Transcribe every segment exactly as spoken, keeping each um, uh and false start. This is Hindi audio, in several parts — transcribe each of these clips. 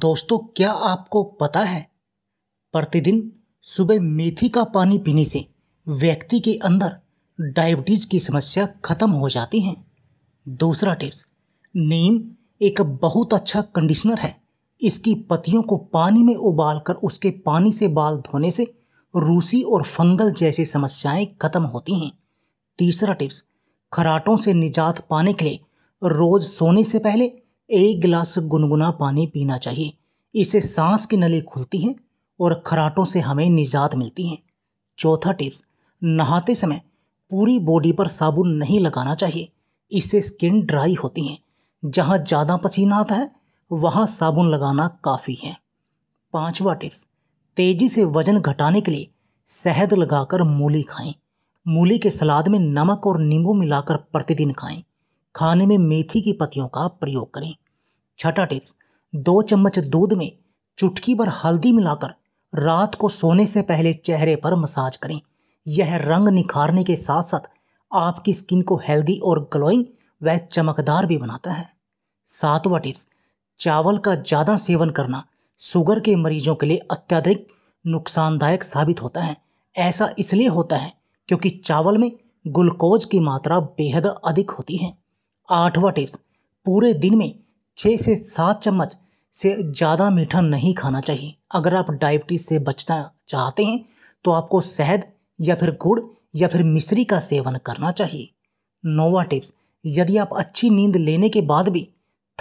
दोस्तों, क्या आपको पता है प्रतिदिन सुबह मेथी का पानी पीने से व्यक्ति के अंदर डायबिटीज़ की समस्या खत्म हो जाती है। दूसरा टिप्स, नीम एक बहुत अच्छा कंडीशनर है। इसकी पत्तियों को पानी में उबालकर उसके पानी से बाल धोने से रूसी और फंगल जैसी समस्याएं खत्म होती हैं। तीसरा टिप्स, खराटों से निजात पाने के लिए रोज़ सोने से पहले एक गिलास गुनगुना पानी पीना चाहिए। इससे सांस की नली खुलती है और खराटों से हमें निजात मिलती है। चौथा टिप्स, नहाते समय पूरी बॉडी पर साबुन नहीं लगाना चाहिए। इससे स्किन ड्राई होती है। जहाँ ज़्यादा पसीना आता है वहाँ साबुन लगाना काफ़ी है। पांचवा टिप्स, तेज़ी से वजन घटाने के लिए शहद लगाकर मूली खाएं। मूली के सलाद में नमक और नींबू मिलाकर प्रतिदिन खाएं। खाने में मेथी की पत्तियों का प्रयोग करें। छठा टिप्स, दो चम्मच दूध में चुटकी भर हल्दी मिलाकर रात को सोने से पहले चेहरे पर मसाज करें। यह रंग निखारने के साथ साथ आपकी स्किन को हेल्दी और ग्लोइंग व चमकदार भी बनाता है। सातवां टिप्स, चावल का ज़्यादा सेवन करना शुगर के मरीजों के लिए अत्यधिक नुकसानदायक साबित होता है। ऐसा इसलिए होता है क्योंकि चावल में ग्लूकोज की मात्रा बेहद अधिक होती है। आठवां टिप्स, पूरे दिन में छः से सात चम्मच से ज़्यादा मीठा नहीं खाना चाहिए। अगर आप डायबिटीज़ से बचना चाहते हैं तो आपको शहद या फिर गुड़ या फिर मिश्री का सेवन करना चाहिए। नौवां टिप्स, यदि आप अच्छी नींद लेने के बाद भी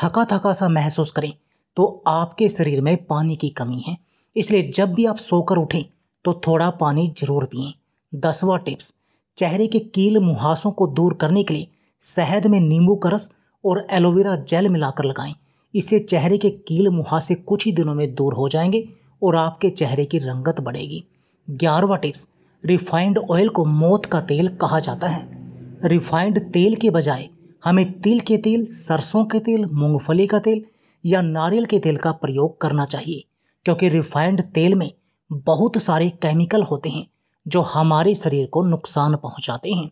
थका थका सा महसूस करें तो आपके शरीर में पानी की कमी है, इसलिए जब भी आप सोकर उठें तो थोड़ा पानी ज़रूर पिएँ। दसवां टिप्स, चेहरे के कील मुहासों को दूर करने के लिए शहद में नींबू का रस और एलोवेरा जेल मिलाकर लगाएं। इससे चेहरे के कील मुहासे कुछ ही दिनों में दूर हो जाएंगे और आपके चेहरे की रंगत बढ़ेगी। ग्यारहवां टिप्स, रिफाइंड ऑयल को मौत का तेल कहा जाता है। रिफाइंड तेल के बजाय हमें तिल के तेल, सरसों के तेल, मूंगफली का तेल या नारियल के तेल का प्रयोग करना चाहिए, क्योंकि रिफाइंड तेल में बहुत सारे केमिकल होते हैं जो हमारे शरीर को नुकसान पहुँचाते हैं।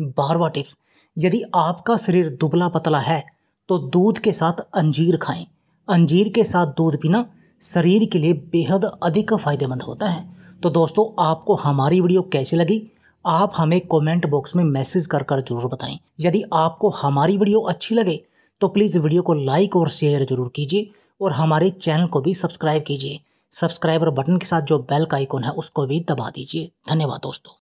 बारहवां टिप्स, यदि आपका शरीर दुबला पतला है तो दूध के साथ अंजीर खाएं। अंजीर के साथ दूध पीना शरीर के लिए बेहद अधिक फायदेमंद होता है। तो दोस्तों, आपको हमारी वीडियो कैसी लगी आप हमें कमेंट बॉक्स में मैसेज कर कर जरूर बताएं। यदि आपको हमारी वीडियो अच्छी लगे तो प्लीज़ वीडियो को लाइक और शेयर जरूर कीजिए और हमारे चैनल को भी सब्सक्राइब कीजिए। सब्सक्राइबर बटन के साथ जो बेल का आइकॉन है उसको भी दबा दीजिए। धन्यवाद दोस्तों।